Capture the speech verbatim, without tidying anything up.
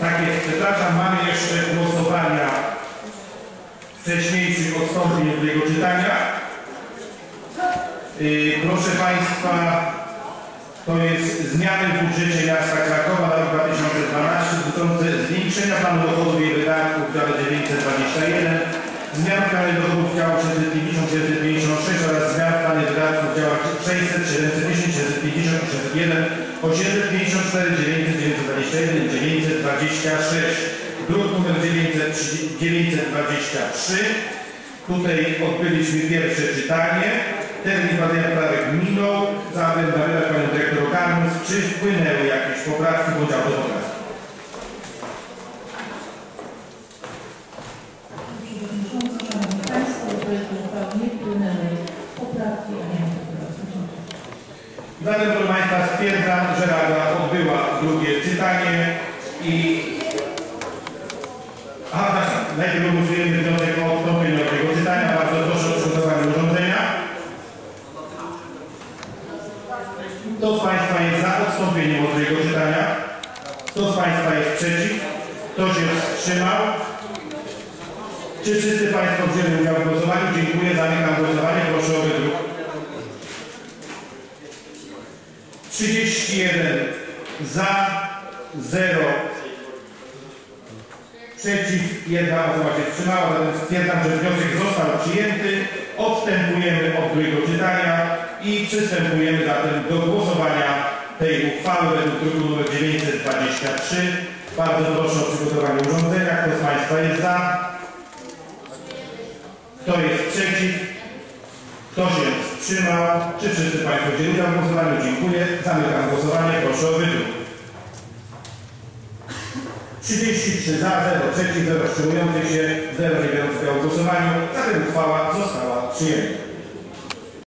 Tak jest, przepraszam, mamy jeszcze głosowania wcześniejszych odstąpień od tego czytania. Yy, proszę Państwa, to jest zmiany w budżecie miasta Krakowa na rok dwa tysiące dwunasty dotyczące zwiększenia planu dochodów i wydatków w dziale dziewięćset dwadzieścia jeden, zmian w planie dochodów w działach sześćset pięćdziesiąt, sześćset pięćdziesiąt sześć oraz zmian w planie wydatków w działach sześćset, siedemset pięćdziesiąt, siedemset jeden, osiemset pięćdziesiąt cztery, dziewięćset dziewięćdziesiąt dwa, dziewięćset dwadzieścia jeden, dziewięćset dwadzieścia sześć, druk nr dziewięćset dwadzieścia trzy. Tutaj odbyliśmy pierwsze czytanie. Termin badania poprawek minął. Zatem zapytać Panią Dyrektor Karnąc, czy wpłynęły jakieś poprawki bądź autopoprawki? Zatem, proszę Państwa, stwierdzam, że Rada odbyła drugie czytanie i... A tak, najpierw głosujemy wniosek o odstąpienie od tego czytania. Bardzo proszę o przygotowanie urządzenia. Kto z Państwa jest za odstąpieniem od tego czytania? Kto z Państwa jest przeciw? Kto się wstrzymał? Czy wszyscy Państwo wzięli udział w głosowaniu? Dziękuję. Zamykam głosowanie. Proszę o wydruk. trzydzieści jeden za, zero przeciw, jedna osoba się wstrzymała. Zatem stwierdzam, że wniosek został przyjęty. Odstępujemy od drugiego czytania i przystępujemy zatem do głosowania tej uchwały według druku nr dziewięćset dwadzieścia trzy. Bardzo proszę o przygotowanie urządzenia. Kto z Państwa jest za? Kto jest przeciw? Kto się wstrzymał? Czy wszyscy Państwo wzięli udział w głosowaniu? Dziękuję. Zamykam głosowanie. Proszę o wydruk. trzydzieści trzy za, zero przeciw, zero wstrzymujących się, zero dziewiątych w głosowaniu. Zatem uchwała została przyjęta.